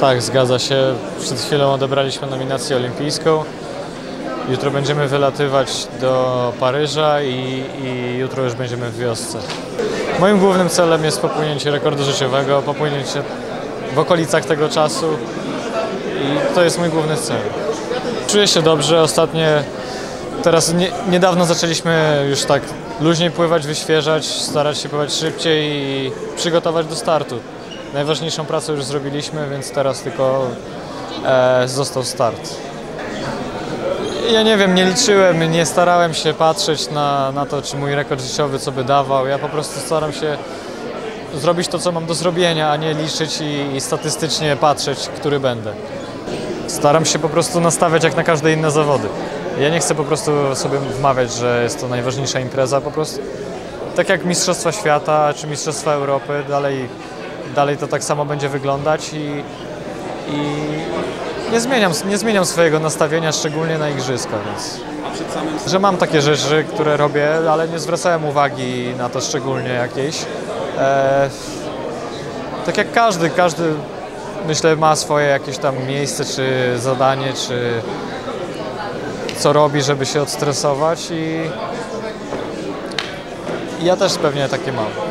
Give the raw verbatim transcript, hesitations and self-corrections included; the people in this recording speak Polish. Tak, zgadza się. Przed chwilą odebraliśmy nominację olimpijską. Jutro będziemy wylatywać do Paryża i, i jutro już będziemy w wiosce. Moim głównym celem jest popłynięcie rekordu życiowego, popłynięcie w okolicach tego czasu i to jest mój główny cel. Czuję się dobrze. Ostatnie, teraz nie, niedawno zaczęliśmy już tak luźniej pływać, wyświeżać, starać się pływać szybciej i przygotować do startu. Najważniejszą pracę już zrobiliśmy, więc teraz tylko e, został start. Ja nie wiem, nie liczyłem, nie starałem się patrzeć na, na to, czy mój rekord życiowy co by dawał. Ja po prostu staram się zrobić to, co mam do zrobienia, a nie liczyć i, i statystycznie patrzeć, który będę. Staram się po prostu nastawiać jak na każde inne zawody. Ja nie chcę po prostu sobie wmawiać, że jest to najważniejsza impreza. Po prostu tak jak Mistrzostwa Świata czy Mistrzostwa Europy, dalej, dalej to tak samo będzie wyglądać i, i nie zmieniam, nie zmieniam swojego nastawienia, szczególnie na igrzyska, więc... Że mam takie rzeczy, które robię, ale nie zwracałem uwagi na to szczególnie jakiejś. Eee, tak jak każdy, każdy myślę ma swoje jakieś tam miejsce, czy zadanie, czy co robi, żeby się odstresować i ja też pewnie takie mam.